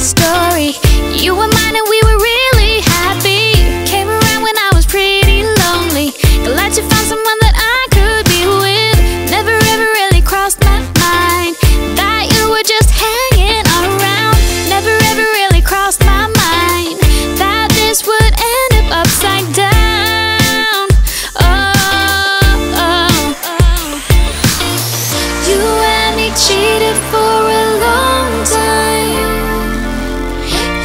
funny story. You were mine and we were really happy. Came around when I was pretty lonely. Glad you found someone that I could be with. Never ever really crossed my mind that you were just hanging around. Never ever really crossed my mind that this would end up upside down. Oh, oh, oh. You and me cheated for a long time.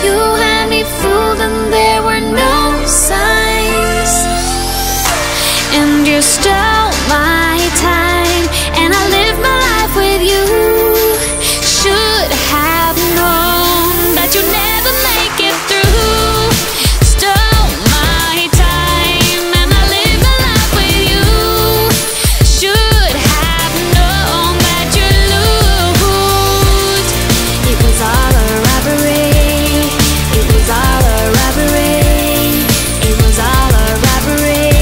You had me fooled and there were no signs. And you stole my time, and I lived my life with you. Should have known that you'd never make it through. Stole my time, and I lived my life with you. Should have known that you'd lose. It was all a robbery. It was all a robbery. It was all a robbery, robbery, robbery, robbery. Came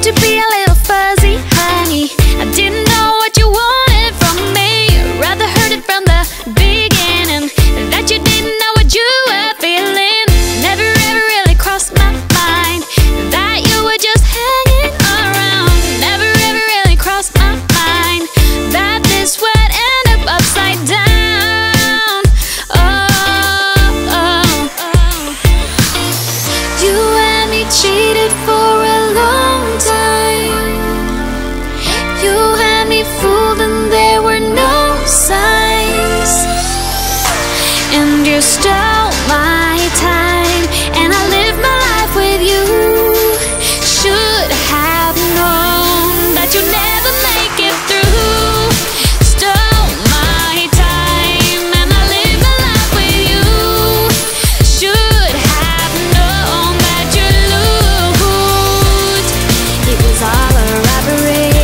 to be a little fuzzy, honey. I didn't know what you wanted from me. Rather heard it from the beginning that you didn't know what you were feeling. Never ever really crossed my mind that you were just hanging around. Never ever really crossed my mind that this would end up upside down. Oh, oh, oh. You and me cheated for a long time. You had me fooled and there were no signs. And you stole my time, and I lived my life with you. Should have known that you'd never make it through. Stole my time, and I lived my life with you. Should have known that you'd lose. It was all a robbery.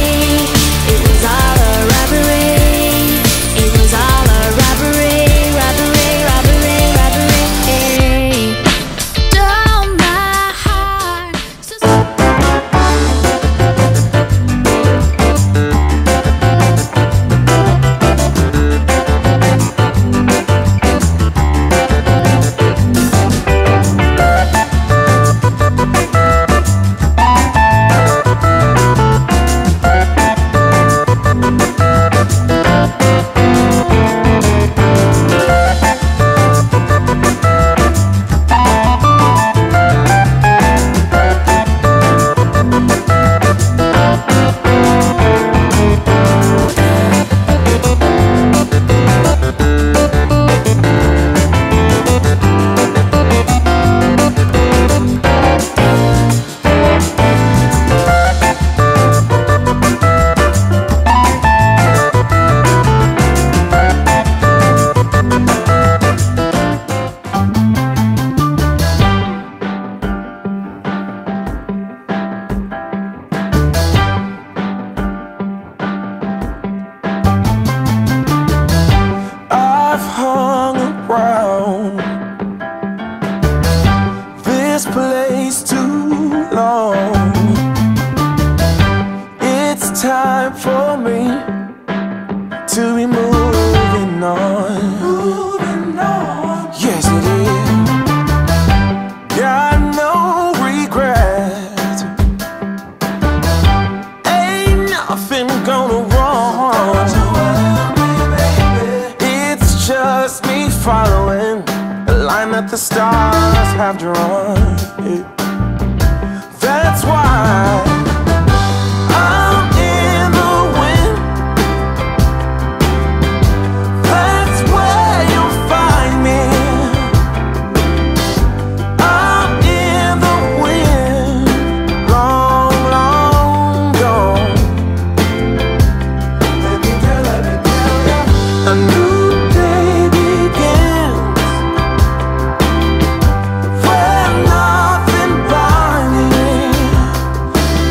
It was all a robbery. It was all a robbery, robbery, robbery, robbery. Stole my heart.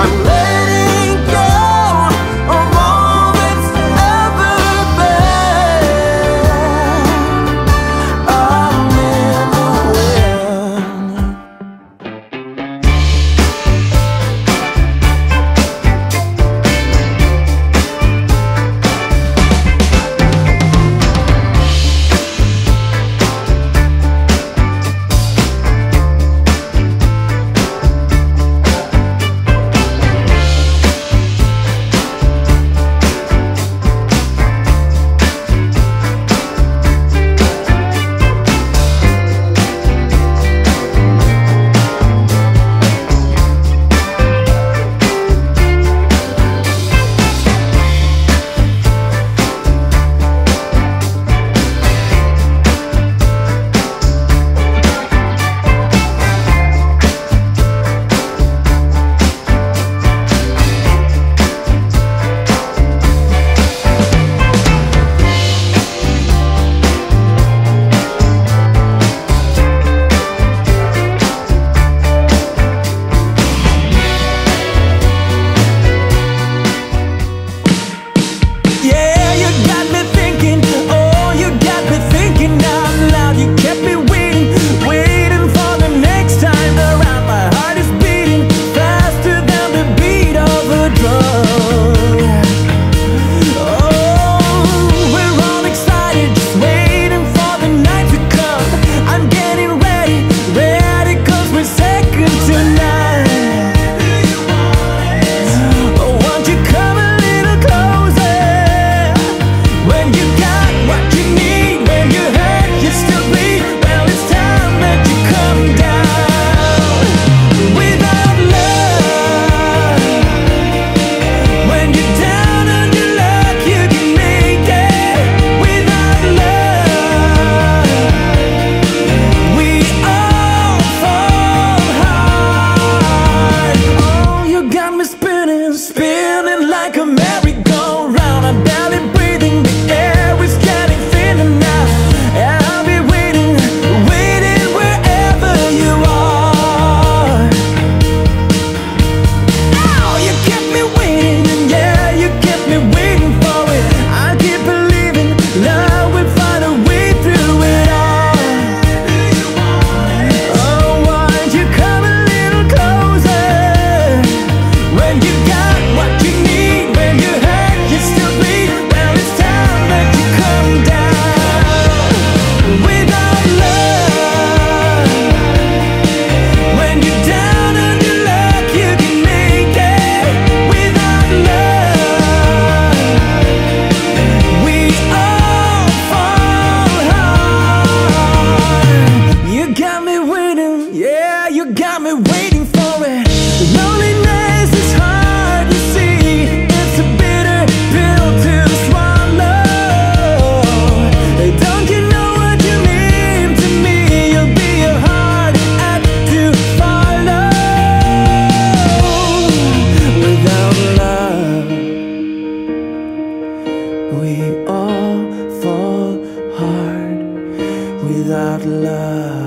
love.